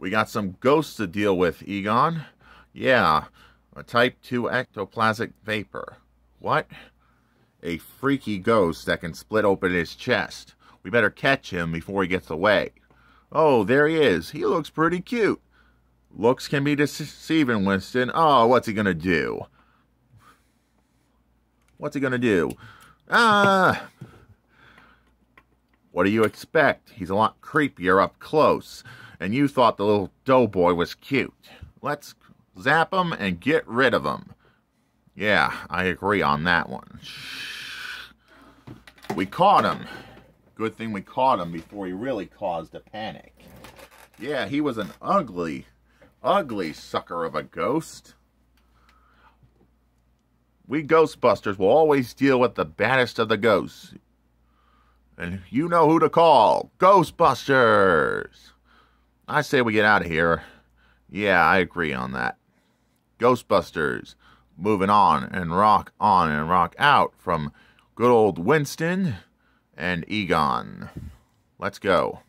We got some ghosts to deal with, Egon. Yeah, a type 2 ectoplasmic vapor. What? A freaky ghost that can split open his chest. We better catch him before he gets away. Oh, there he is. He looks pretty cute. Looks can be deceiving, Winston. Oh, what's he gonna do? What's he gonna do? Ah! What do you expect? He's a lot creepier up close. And you thought the little doughboy was cute. Let's zap him and get rid of him. Yeah, I agree on that one. We caught him. Good thing we caught him before he really caused a panic. Yeah, he was an ugly, ugly sucker of a ghost. We Ghostbusters will always deal with the baddest of the ghosts. And you know who to call. Ghostbusters! I say we get out of here. Yeah, I agree on that. Ghostbusters, moving on and rock out from good old Winston and Egon. Let's go.